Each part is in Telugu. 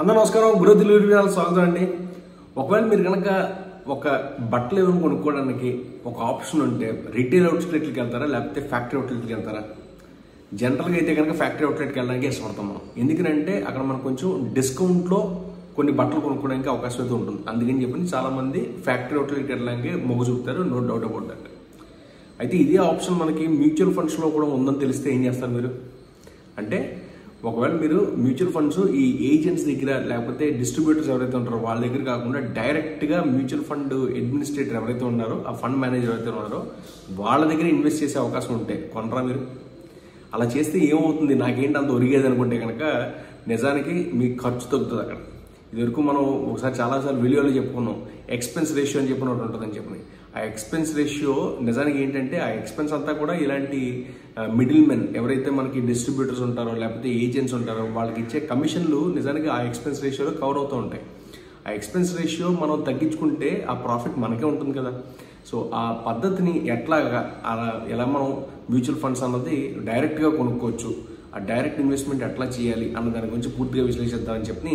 అందరూ నమస్కారం. గ్రో డెలివరీ ఛానల్ స్వాగతం అండి. ఒకవేళ మీరు కనుక ఒక బట్టలు ఏమైనా కొనుక్కోవడానికి ఒక ఆప్షన్ ఉంటే రిటైల్ అవుట్లెట్కి వెళ్తారా లేకపోతే ఫ్యాక్టరీ అవుట్లెట్కి వెళ్తారా? జనరల్గా అయితే కనుక ఫ్యాక్టరీ అవుట్లెట్కి వెళ్ళడానికి ఇష్టపడతాం మనం. ఎందుకంటే అక్కడ మనకు కొంచెం డిస్కౌంట్లో కొన్ని బట్టలు కొనుక్కోవడానికి అవకాశం అయితే ఉంటుంది. అందుకని చెప్పి చాలామంది ఫ్యాక్టరీ అవుట్లెట్కి వెళ్ళడానికి మొగ్గు చూపుతారు, నో డౌట్ అబౌట్ దట్. అయితే ఇదే ఆప్షన్ మనకి మ్యూచువల్ ఫండ్స్లో కూడా ఉందని తెలిస్తే ఏం చేస్తారు మీరు అంటే, ఒకవేళ మీరు మ్యూచువల్ ఫండ్స్ ఈ ఏజెంట్స్ దగ్గర లేకపోతే డిస్ట్రిబ్యూటర్స్ ఎవరైతే ఉంటారో వాళ్ళ దగ్గర కాకుండా డైరెక్ట్గా మ్యూచువల్ ఫండ్ అడ్మినిస్ట్రేటర్ ఎవరైతే ఉన్నారో, ఆ ఫండ్ మేనేజర్ ఎవరైతే ఉన్నారో వాళ్ళ దగ్గర ఇన్వెస్ట్ చేసే అవకాశం ఉంటాయి. కొనరా మీరు? అలా చేస్తే ఏమవుతుంది, నాకేంటి అంత ఒరిగేది అనుకుంటే కనుక నిజానికి మీ ఖర్చు తగ్గుతుంది. అక్కడ ఇదివరకు మనం ఒకసారి చాలాసార్లు వీడియోలో చెప్పుకున్నాం, ఎక్స్పెన్స్ రేషియో అని చెప్పిన ఒకటి ఉంటుందని చెప్పి. ఆ ఎక్స్పెన్స్ రేషియో నిజానికి ఏంటంటే ఆ ఎక్స్పెన్స్ అంతా కూడా ఇలాంటి మిడిల్ మెన్ ఎవరైతే మనకి డిస్ట్రిబ్యూటర్స్ ఉంటారో లేకపోతే ఏజెంట్స్ ఉంటారో వాళ్ళకి ఇచ్చే కమిషన్లు నిజానికి ఆ ఎక్స్పెన్స్ రేషియోలో కవర్ అవుతూ ఉంటాయి. ఆ ఎక్స్పెన్స్ రేషియో మనం తగ్గించుకుంటే ఆ ప్రాఫిట్ మనకే ఉంటుంది కదా. సో ఆ పద్ధతిని ఎట్లాగా ఎలా మనం మ్యూచువల్ ఫండ్స్ అన్నది డైరెక్ట్గా కొనుక్కోవచ్చు, ఆ డైరెక్ట్ ఇన్వెస్ట్మెంట్ ఎట్లా చేయాలి అన్న దాని గురించి పూర్తిగా విశ్లేషిద్దామని చెప్పి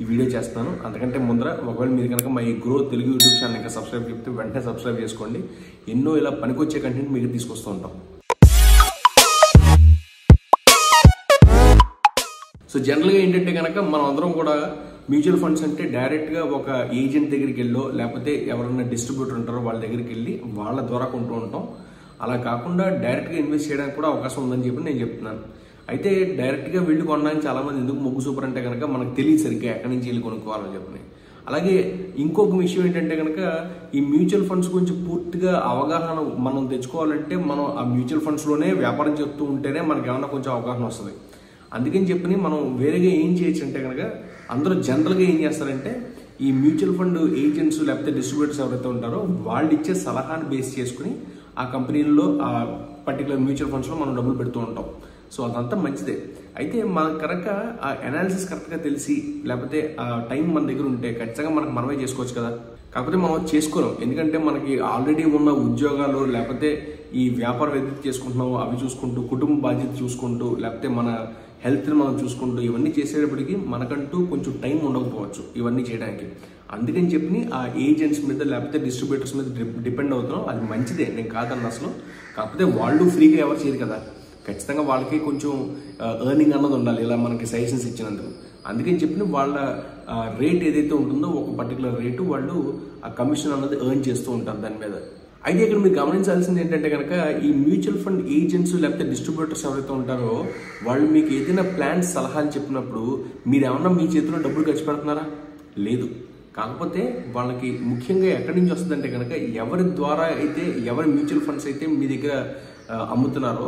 ఈ వీడియో చేస్తున్నాను. అంతకంటే ముందర ఒకవేళ మీరు కనుక మా ఈ గ్రో తెలుగు యూట్యూబ్ ఛానల్ ఇంకా సబ్స్క్రైబ్ చెప్తే వెంటనే సబ్స్క్రైబ్ చేసుకోండి. ఎన్నో ఇలా పనికొచ్చే కంటెంట్ మీకు తీసుకొస్తూ ఉంటాం. సో జనరల్గా ఏంటంటే కనుక మనం అందరం కూడా మ్యూచువల్ ఫండ్స్ అంటే డైరెక్ట్గా ఒక ఏజెంట్ దగ్గరికి వెళ్ళో లేకపోతే ఎవరైనా డిస్ట్రిబ్యూటర్ ఉంటారో వాళ్ళ దగ్గరికి వెళ్ళి వాళ్ళ ద్వారా కొంటూ ఉంటాం. అలా కాకుండా డైరెక్ట్గా ఇన్వెస్ట్ చేయడానికి కూడా అవకాశం ఉందని చెప్పి నేను చెప్తున్నాను. అయితే డైరెక్ట్గా వెళ్ళి కొనడానికి చాలామంది ఎందుకు మొగ్గు సూపర్ అంటే కనుక మనకు తెలియదు సరిగ్గా ఎక్కడి నుంచి వెళ్ళి కొనుక్కోవాలని చెప్పి. అలాగే ఇంకొక విషయం ఏంటంటే కనుక ఈ మ్యూచువల్ ఫండ్స్ గురించి పూర్తిగా అవగాహన మనం తెచ్చుకోవాలంటే మనం ఆ మ్యూచువల్ ఫండ్స్లోనే వ్యాపారం చేస్తూ ఉంటేనే మనకు ఏమన్నా కొంచెం అవగాహన వస్తుంది. అందుకని చెప్పి మనం వేరేగా ఏం చేయొచ్చు అంటే కనుక అందరూ జనరల్గా ఏం చేస్తారంటే ఈ మ్యూచువల్ ఫండ్ ఏజెంట్స్ లేకపోతే డిస్ట్రిబ్యూటర్స్ ఎవరైతే ఉంటారో వాళ్ళు ఇచ్చే సలహాను బేస్ చేసుకుని ఆ కంపెనీల్లో ఆ పర్టికులర్ మ్యూచువల్ ఫండ్స్లో మనం డబ్బులు పెడుతూ ఉంటాం. సో అదంతా మంచిదే. అయితే మనకు కనుక ఆ అనాలిసిస్ కరెక్ట్గా తెలిసి లేకపోతే ఆ టైం మన దగ్గర ఉంటే ఖచ్చితంగా మనకు మనమే చేసుకోవచ్చు కదా. కాకపోతే మనం చేసుకోలేం, ఎందుకంటే మనకి ఆల్రెడీ ఉన్న ఉద్యోగాలు లేకపోతే ఈ వ్యాపారం ఏదైతే చేసుకుంటున్నామో అవి చూసుకుంటూ, కుటుంబ బాధ్యత చూసుకుంటూ, లేకపోతే మన హెల్త్ని మనం చూసుకుంటూ ఇవన్నీ చేసేటప్పటికి మనకంటూ కొంచెం టైం ఉండకపోవచ్చు ఇవన్నీ చేయడానికి. అందుకని చెప్పి ఆ ఏజెంట్స్ మీద లేకపోతే డిస్ట్రిబ్యూటర్స్ మీద డిపెండ్ అవుతున్నాం. అది మంచిదే, నేను కాదన్న అసలు. కాకపోతే వాళ్ళు ఫ్రీగా ఎవరు చేయరు కదా, ఖచ్చితంగా వాళ్ళకి కొంచెం ఎర్నింగ్ అన్నది ఉండాలి ఇలా మనకి సజెషన్స్ ఇచ్చినందుకు. అందుకని చెప్పిన వాళ్ళ రేట్ ఏదైతే ఉంటుందో ఒక పర్టికులర్ రేటు వాళ్ళు ఆ కమిషన్ అన్నది ఎర్న్ చేస్తూ ఉంటారు దాని మీద. అయితే ఇక్కడ మీరు గమనించాల్సింది ఏంటంటే కనుక ఈ మ్యూచువల్ ఫండ్ ఏజెంట్స్ లేకపోతే డిస్ట్రిబ్యూటర్స్ ఎవరైతే ఉంటారో వాళ్ళు మీకు ఏదైనా ప్లాన్స్ సలహాలు చెప్పినప్పుడు మీరు ఏమన్నా మీ చేతిలో డబ్బులు ఖర్చు పెడుతున్నారా? లేదు. కాకపోతే వాళ్ళకి ముఖ్యంగా ఎక్కడి నుంచి వస్తుందంటే కనుక ఎవరి ద్వారా అయితే ఎవరి మ్యూచువల్ ఫండ్స్ అయితే మీ దగ్గర అమ్ముతున్నారో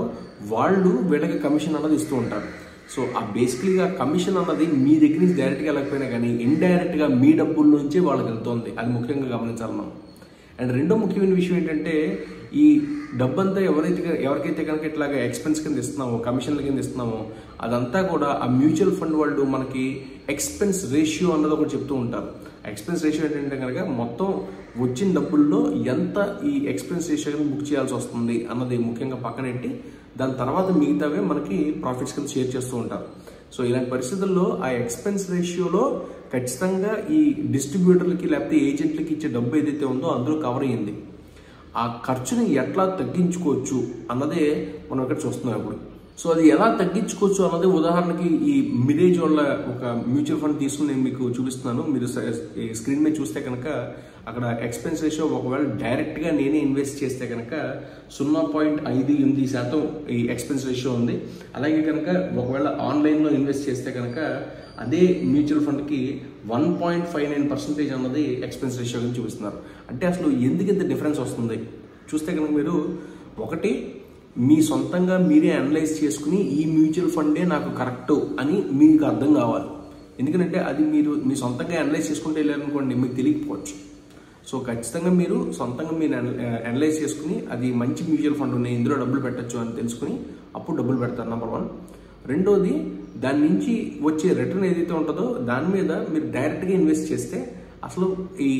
వాళ్ళు వీళ్ళకి కమిషన్ అన్నది ఇస్తూ ఉంటారు. సో ఆ బేసికలీగా కమిషన్ అన్నది మీ దగ్గర నుంచి డైరెక్ట్గా వెళ్ళకపోయినా కానీ ఇండైరెక్ట్గా మీ డబ్బుల నుంచే వాళ్ళకి వెళ్తుంది. అది ముఖ్యంగా గమనించాలి మనం. అండ్ రెండో ముఖ్యమైన విషయం ఏంటంటే ఈ డబ్బంతా ఎవరికైతే కనుక ఇట్లాగా ఎక్స్పెన్స్ కింద ఇస్తున్నామో, కమిషన్ల కింద ఇస్తున్నామో అదంతా కూడా ఆ మ్యూచువల్ ఫండ్ వాళ్ళు మనకి ఎక్స్పెన్స్ రేషియో అన్నది ఒకటి చెప్తూ ఉంటారు. ఎక్స్పెన్స్ రేషియో ఏంటంటే కనుక మొత్తం వచ్చిన డబ్బుల్లో ఎంత ఈ ఎక్స్పెన్స్ రేషియో కింద బుక్ చేయాల్సి వస్తుంది అన్నది ముఖ్యంగా పక్కనెట్టి దాని తర్వాత మిగతావే మనకి ప్రాఫిట్స్ కింద షేర్ చేస్తూ ఉంటారు. సో ఇలాంటి పరిస్థితుల్లో ఆ ఎక్స్పెన్స్ రేషియోలో ఖచ్చితంగా ఈ డిస్ట్రిబ్యూటర్లకి లేకపోతే ఏజెంట్లకి ఇచ్చే డబ్బు ఏదైతే ఉందో అందులో కవర్ అయ్యింది. ఆ ఖర్చుని ఎట్లా తగ్గించుకోవచ్చు అన్నదే మనం ఇక్కడ చూస్తున్నాం ఇప్పుడు. సో అది ఎలా తగ్గించుకోవచ్చు అన్నది ఉదాహరణకి ఈ మిరేజ్ వాళ్ళ ఒక మ్యూచువల్ ఫండ్ తీసుకుని నేను మీకు చూపిస్తున్నాను. మీరు స్క్రీన్ మీద చూస్తే కనుక అక్కడ ఎక్స్పెన్స్ రేషియో ఒకవేళ డైరెక్ట్గా నేనే ఇన్వెస్ట్ చేస్తే కనుక 0.58% ఈ ఎక్స్పెన్స్ రేషియో ఉంది. అలాగే కనుక ఒకవేళ ఆన్లైన్లో ఇన్వెస్ట్ చేస్తే కనుక అదే మ్యూచువల్ ఫండ్కి 1.59% అన్నది ఎక్స్పెన్స్ రేషియో గురించి చూపిస్తున్నారు. అంటే అసలు ఎందుకు ఇంత డిఫరెన్స్ వస్తుంది చూస్తే కనుక మీరు ఒకటి మీ సొంతంగా మీరే అనలైజ్ చేసుకుని ఈ మ్యూచువల్ ఫండే నాకు కరెక్ట్ అని మీకు అర్థం కావాలి. ఎందుకంటే అది మీరు మీ సొంతంగా అనలైజ్ చేసుకుంటే వెళ్ళారనుకోండి మీకు తెలియకపోవచ్చు. సో ఖచ్చితంగా మీరు సొంతంగా మీరు అనలైజ్ చేసుకుని అది మంచి మ్యూచువల్ ఫండ్ ఉన్నాయి ఇందులో డబ్బులు పెట్టచ్చు అని తెలుసుకుని అప్పుడు డబ్బులు పెడతారు #1. రెండోది దాని నుంచి వచ్చే రిటర్న్ ఏదైతే ఉంటుందో దాని మీద మీరు డైరెక్ట్గా ఇన్వెస్ట్ చేస్తే అసలు ఈ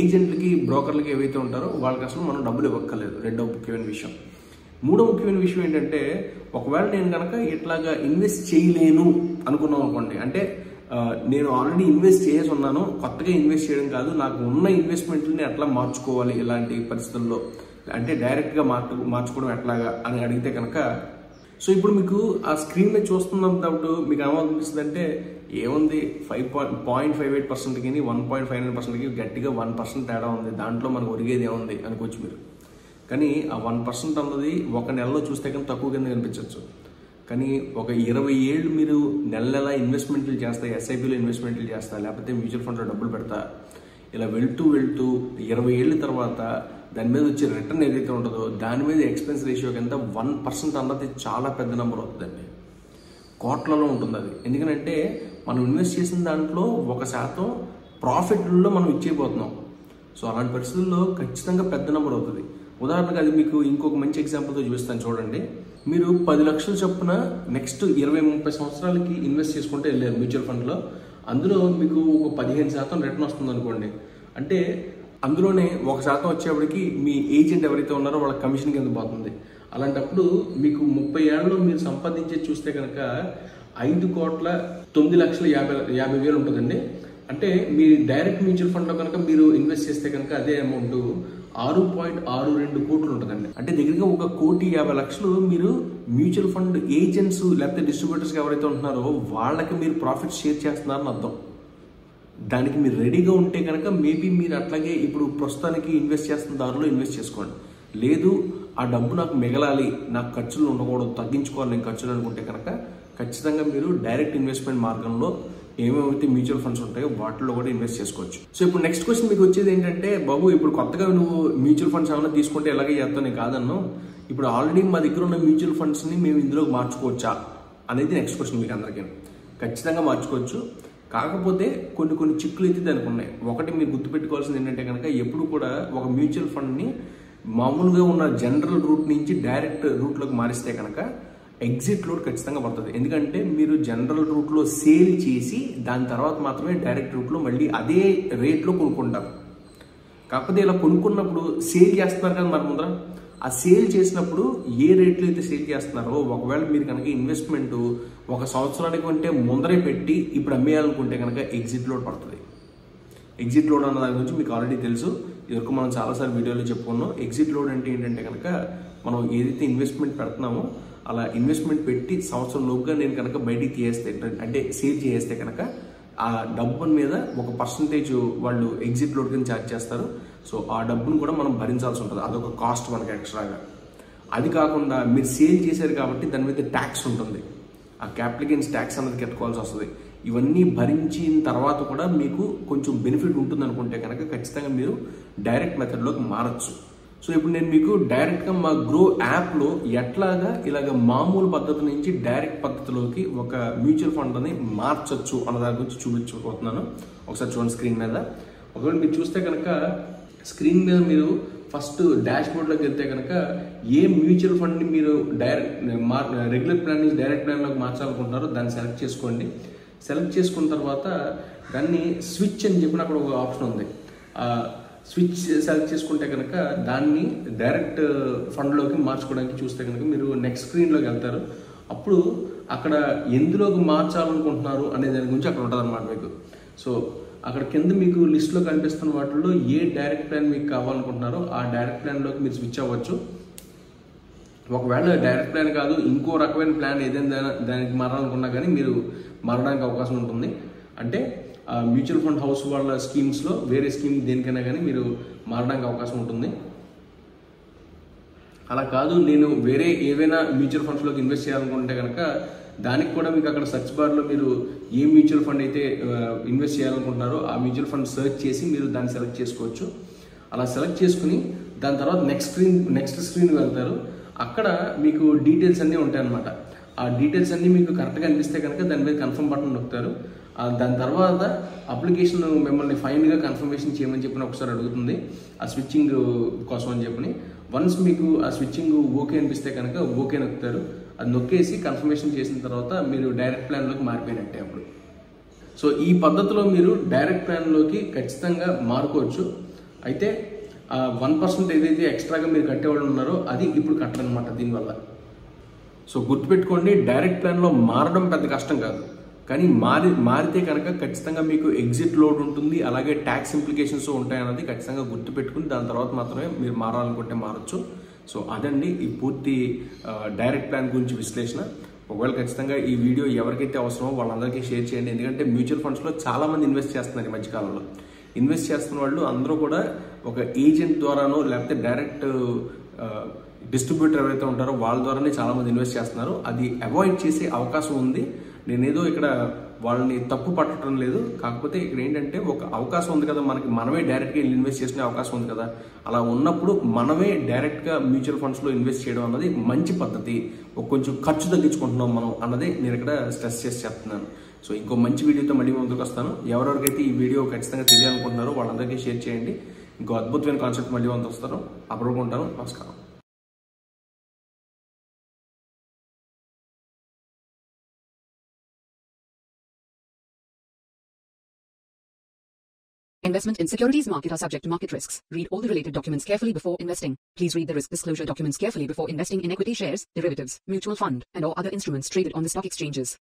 ఏజెంట్లకి బ్రోకర్లకి ఏవైతే ఉంటారో వాళ్ళకి అసలు మనం డబ్బులు ఇవ్వక్కర్లేదు. రెండో ముఖ్యమైన విషయం. మూడో ముఖ్యమైన విషయం ఏంటంటే ఒకవేళ నేను కనుక ఇట్లాగా ఇన్వెస్ట్ చేయలేను అనుకున్నాం అనుకోండి, అంటే నేను ఆల్రెడీ ఇన్వెస్ట్ చేసి ఉన్నాను, కొత్తగా ఇన్వెస్ట్ చేయడం కాదు, నాకు ఉన్న ఇన్వెస్ట్మెంట్లని ఎట్లా మార్చుకోవాలి ఇలాంటి పరిస్థితుల్లో, అంటే డైరెక్ట్గా మార్చుకోవడం ఎట్లాగా అని అడిగితే కనుక, సో ఇప్పుడు మీకు ఆ స్క్రీన్ మీద చూస్తున్నప్పుడు మీకు ఏమనిపిస్తుంది అంటే, ఏముంది 5.58%కి 1.59%కి గట్టిగా 1% తేడా ఉంది, దాంట్లో మనకు ఒరిగేది ఏముంది అనుకోవచ్చు మీరు. కానీ ఆ 1% అన్నది ఒక నెలలో చూస్తే కానీ తక్కువ కింద కనిపించవచ్చు, కానీ ఒక 20 ఏళ్ళు మీరు నెల నెల ఇన్వెస్ట్మెంట్లు చేస్తా, ఎస్ఐపిలో ఇన్వెస్ట్మెంట్లు చేస్తా, లేకపోతే మ్యూచువల్ ఫండ్లో డబ్బులు పెడతా, ఇలా వెళ్తూ వెళ్తూ 20 ఏళ్ళ తర్వాత దాని మీద వచ్చే రిటర్న్ ఏదైతే ఉంటుందో దాని మీద ఎక్స్పెన్స్ రేషియో కింద 1% అన్నది చాలా పెద్ద నెంబర్ అవుతుందండి, కోట్లలో ఉంటుంది అది. ఎందుకంటే మనం ఇన్వెస్ట్ చేసిన దాంట్లో 1% ప్రాఫిట్లో మనం ఇచ్చేయబోతున్నాం. సో అలాంటి పరిస్థితుల్లో ఖచ్చితంగా పెద్ద నెంబర్ అవుతుంది. ఉదాహరణకు అది మీకు ఇంకొక మంచి ఎగ్జాంపుల్తో చూపిస్తాను చూడండి. మీరు 10 లక్షలు చొప్పున నెక్స్ట్ 20-30 సంవత్సరాలకి ఇన్వెస్ట్ చేసుకుంటే వెళ్ళారు మ్యూచువల్ ఫండ్లో, అందులో మీకు ఒక 15% రిటర్న్ వస్తుంది అనుకోండి. అంటే అందులోనే 1% వచ్చేప్పటికి మీ ఏజెంట్ ఎవరైతే ఉన్నారో వాళ్ళ కమిషన్ కింద పోతుంది. అలాంటప్పుడు మీకు 30 ఏళ్ళలో మీరు సంపాదించే చూస్తే కనుక 5,09,50,000 ఉంటుందండి. అంటే మీరు డైరెక్ట్ మ్యూచువల్ ఫండ్లో కనుక మీరు ఇన్వెస్ట్ చేస్తే కనుక అదే అమౌంట్ 6.62 కోట్లు ఉంటుందండి. అంటే దగ్గరగా 1,50,00,000 మీరు మ్యూచువల్ ఫండ్ ఏజెంట్స్ లేకపోతే డిస్ట్రిబ్యూటర్స్కి ఎవరైతే ఉంటున్నారో వాళ్ళకి మీరు ప్రాఫిట్ షేర్ చేస్తున్నారని అర్థం. దానికి మీరు రెడీగా ఉంటే కనుక మేబీ మీరు అట్లాగే ఇప్పుడు ప్రస్తుతానికి ఇన్వెస్ట్ చేస్తున్న దారిలో ఇన్వెస్ట్ చేసుకోండి. లేదు ఆ డబ్బు నాకు మిగలాలి, నాకు ఖర్చులు ఉండకూడదు, తగ్గించుకోవాలి నేను ఖర్చులు అనుకుంటే కనుక ఖచ్చితంగా మీరు డైరెక్ట్ ఇన్వెస్ట్మెంట్ మార్గంలో ఏమేమైతే మ్యూచువల్ ఫండ్స్ ఉంటాయో వాటిలో కూడా ఇన్వెస్ట్ చేసుకోవచ్చు. సో ఇప్పుడు నెక్స్ట్ క్వశ్చన్ మీకు వచ్చేది ఏంటంటే, బాబు ఇప్పుడు కొత్తగా నువ్వు మ్యూచువల్ ఫండ్స్ ఏమైనా తీసుకుంటే ఎలాగే చేస్తానే కాదన్నా, ఇప్పుడు ఆల్రెడీ మా దగ్గర ఉన్న మ్యూచువల్ ఫండ్స్ని మేము ఇందులోకి మార్చుకోవచ్చా అనేది నెక్స్ట్ క్వశ్చన్ మీకు అందరికీ. ఖచ్చితంగా మార్చుకోవచ్చు, కాకపోతే కొన్ని చిక్కులు అయితే దానికి ఉన్నాయి. ఒకటి మీరు గుర్తుపెట్టుకోవాల్సింది ఏంటంటే కనుక, ఎప్పుడు కూడా ఒక మ్యూచువల్ ఫండ్ని మామూలుగా ఉన్న జనరల్ రూట్ నుంచి డైరెక్ట్ రూట్లోకి మారిస్తే కనుక ఎగ్జిట్ లోడ్ ఖచ్చితంగా పడుతుంది. ఎందుకంటే మీరు జనరల్ రూట్లో సేల్ చేసి దాని తర్వాత మాత్రమే డైరెక్ట్ రూట్లో మళ్ళీ అదే రేట్లో కొనుక్కుంటారు. కాకపోతే ఇలా కొనుక్కున్నప్పుడు సేల్ చేస్తున్నారు కదా మన ముందర, ఆ సేల్ చేసినప్పుడు ఏ రేట్లో అయితే సేల్ చేస్తున్నారో, ఒకవేళ మీరు కనుక ఇన్వెస్ట్మెంట్ 1 సంవత్సరానికి ఉంటే ముందరే పెట్టి ఇప్పుడు అమ్మేయాలనుకుంటే కనుక ఎగ్జిట్ లోడ్ పడుతుంది. ఎగ్జిట్ లోడ్ అన్న దాని గురించి మీకు ఆల్రెడీ తెలుసు, ఇదివరకు మనం చాలాసార్లు వీడియోలో చెప్పుకున్నాం. ఎగ్జిట్ లోడ్ అంటే ఏంటంటే కనుక, మనం ఏదైతే ఇన్వెస్ట్మెంట్ పెడుతున్నామో అలా ఇన్వెస్ట్మెంట్ పెట్టి 1 సంవత్సరంలోపుగా నేను కనుక బయటికి తీయేస్తే, అంటే సేల్ చేస్తే కనుక ఆ డబ్బుని మీద 1% వాళ్ళు ఎగ్జిట్ లోడ్ కింద ఛార్జ్ చేస్తారు. సో ఆ డబ్బును కూడా మనం భరించాల్సి ఉంటుంది, అదొక కాస్ట్ మనకి ఎక్స్ట్రాగా. అది కాకుండా మీరు సేల్ చేశారు కాబట్టి దాని మీద ట్యాక్స్ ఉంటుంది, ఆ క్యాపిటల్ గెయిన్స్ ట్యాక్స్ అనేది కట్టుకోవాల్సి వస్తుంది. ఇవన్నీ భరించిన తర్వాత కూడా మీకు కొంచెం బెనిఫిట్ ఉంటుంది అనుకుంటే కనుక ఖచ్చితంగా మీరు డైరెక్ట్ మెథడ్లోకి మారచ్చు. సో ఇప్పుడు నేను మీకు డైరెక్ట్గా మా గ్రో యాప్లో ఎట్లాగా ఇలాగ మామూలు పద్ధతి నుంచి డైరెక్ట్ పద్ధతిలోకి ఒక మ్యూచువల్ ఫండ్ అని మార్చచ్చు అన్న దాని గురించి చూపించబోతున్నాను. ఒకసారి చూడండి స్క్రీన్ మీద. ఒకవేళ మీరు చూస్తే కనుక స్క్రీన్ మీద మీరు ఫస్ట్ డాష్ బోర్డ్లోకి వెళ్తే కనుక ఏ మ్యూచువల్ ఫండ్ని మీరు డైరెక్ట్ రెగ్యులర్ ప్లాన్ నుంచి డైరెక్ట్ ప్లాన్లోకి మార్చాలనుకుంటున్నారో దాన్ని సెలెక్ట్ చేసుకోండి. సెలెక్ట్ చేసుకున్న తర్వాత దాన్ని స్విచ్ అని చెప్పిన అక్కడ ఒక ఆప్షన్ ఉంది, స్విచ్ సెలెక్ట్ చేసుకుంటే కనుక దాన్ని డైరెక్ట్ ఫండ్లోకి మార్చుకోవడానికి చూస్తే కనుక మీరు నెక్స్ట్ స్క్రీన్లోకి వెళ్తారు. అప్పుడు అక్కడ ఎందులోకి మార్చాలనుకుంటున్నారు అనే దాని గురించి అక్కడ ఉంటుంది అన్నమాట మీకు. సో అక్కడ కింద మీకు లిస్ట్లో కనిపిస్తున్న వాటిల్లో ఏ డైరెక్ట్ ప్లాన్ మీకు కావాలనుకుంటున్నారో ఆ డైరెక్ట్ ప్లాన్లోకి మీరు స్విచ్ అవ్వచ్చు. ఒకవేళ డైరెక్ట్ ప్లాన్ కాదు ఇంకో రకమైన ప్లాన్ ఏదైనా దానికి మారాలనుకున్నా కానీ మీరు మారడానికి అవకాశం ఉంటుంది. అంటే మ్యూచువల్ ఫండ్ హౌస్ వాళ్ళ స్కీమ్స్లో వేరే స్కీమ్ దేనికైనా కానీ మీరు మారడానికి అవకాశం ఉంటుంది. అలా కాదు నేను వేరే ఏవైనా మ్యూచువల్ ఫండ్స్లోకి ఇన్వెస్ట్ చేయాలనుకుంటే కనుక దానికి కూడా మీకు అక్కడ సెర్చ్ బార్లో మీరు ఏ మ్యూచువల్ ఫండ్ అయితే ఇన్వెస్ట్ చేయాలనుకుంటున్నారో ఆ మ్యూచువల్ ఫండ్ సెర్చ్ చేసి మీరు దాన్ని సెలెక్ట్ చేసుకోవచ్చు. అలా సెలెక్ట్ చేసుకుని దాని తర్వాత నెక్స్ట్ స్క్రీన్కి వెళ్తారు. అక్కడ మీకు డీటెయిల్స్ అన్నీ ఉంటాయన్నమాట. ఆ డీటెయిల్స్ అన్నీ మీకు కరెక్ట్గా అనిపిస్తే కనుక దాని మీద కన్ఫర్మ్ బటన్ నొక్కుతారు. దాని తర్వాత అప్లికేషన్ మిమ్మల్ని ఫైనల్గా కన్ఫర్మేషన్ చేయమని చెప్పిన ఒకసారి అడుగుతుంది ఆ స్విచ్చింగ్ కోసం అని చెప్పి. వన్స్ మీకు ఆ స్విచ్చింగ్ ఓకే అనిపిస్తే కనుక ఓకే నొక్కుతారు. అది నొక్కేసి కన్ఫర్మేషన్ చేసిన తర్వాత మీరు డైరెక్ట్ ప్లాన్లోకి మారిపోయినట్టే అప్పుడు. సో ఈ పద్ధతిలో మీరు డైరెక్ట్ ప్లాన్లోకి ఖచ్చితంగా మారుకోవచ్చు. అయితే 1% ఏదైతే ఎక్స్ట్రాగా మీరు కట్టేవాళ్ళు ఉన్నారో అది ఇప్పుడు కట్టరనమాట దీనివల్ల. సో గుర్తుపెట్టుకోండి, డైరెక్ట్ ప్లాన్లో మారడం పెద్ద కష్టం కాదు, కానీ మారితే కనుక ఖచ్చితంగా మీకు ఎగ్జిట్ లోడ్ ఉంటుంది, అలాగే ట్యాక్స్ ఇంప్లికేషన్స్ ఉంటాయి అన్నది ఖచ్చితంగా గుర్తుపెట్టుకుని దాని తర్వాత మాత్రమే మీరు మారాలనుకుంటే మారచ్చు. సో అదండి ఈ పూర్తి డైరెక్ట్ ప్లాన్ గురించి విశ్లేషణ. ఒకవేళ ఖచ్చితంగా ఈ వీడియో ఎవరికైతే అవసరమో వాళ్ళందరికీ షేర్ చేయండి, ఎందుకంటే మ్యూచువల్ ఫండ్స్లో చాలామంది ఇన్వెస్ట్ చేస్తున్నారు. ఈ మధ్యకాలంలో ఇన్వెస్ట్ చేస్తున్న వాళ్ళు అందరూ కూడా ఒక ఏజెంట్ ద్వారానో లేకపోతే డైరెక్ట్ డిస్ట్రిబ్యూటర్ ఎవరైతే ఉంటారో వాళ్ళ ద్వారానే చాలామంది ఇన్వెస్ట్ చేస్తున్నారు. అది అవాయిడ్ చేసే అవకాశం ఉంది. నేనేదో ఇక్కడ వాళ్ళని తప్పు పట్టడం లేదు, కాకపోతే ఇక్కడ ఏంటంటే ఒక అవకాశం ఉంది కదా, మనకి మనమే డైరెక్ట్గా ఇన్వెస్ట్ చేసిన అవకాశం ఉంది కదా. అలా ఉన్నప్పుడు మనమే డైరెక్ట్గా మ్యూచువల్ ఫండ్స్లో ఇన్వెస్ట్ చేయడం అన్నది మంచి పద్ధతి, ఒక కొంచెం ఖర్చు తగ్గించుకుంటున్నాం మనం అన్నది నేను ఇక్కడ స్ట్రెస్ చేసి చెప్తున్నాను. సో ఇంకో మంచి వీడియోతో మళ్ళీ ముందుకు వస్తాను. ఎవరెవరికైతే ఈ వీడియో ఖచ్చితంగా తెలియాలనుకుంటున్నారో వాళ్ళందరికీ షేర్ చేయండి. ఇంకో అద్భుతమైన కాన్సెప్ట్ మళ్ళీ ముందుకు వస్తాను. అప్పుడు ఉంటాను. నమస్కారం. Investment in securities market are subject to market risks. Read all the related documents carefully before investing. Please read the risk disclosure documents carefully before investing in equity shares, derivatives, mutual fund, and or other instruments traded on the stock exchanges.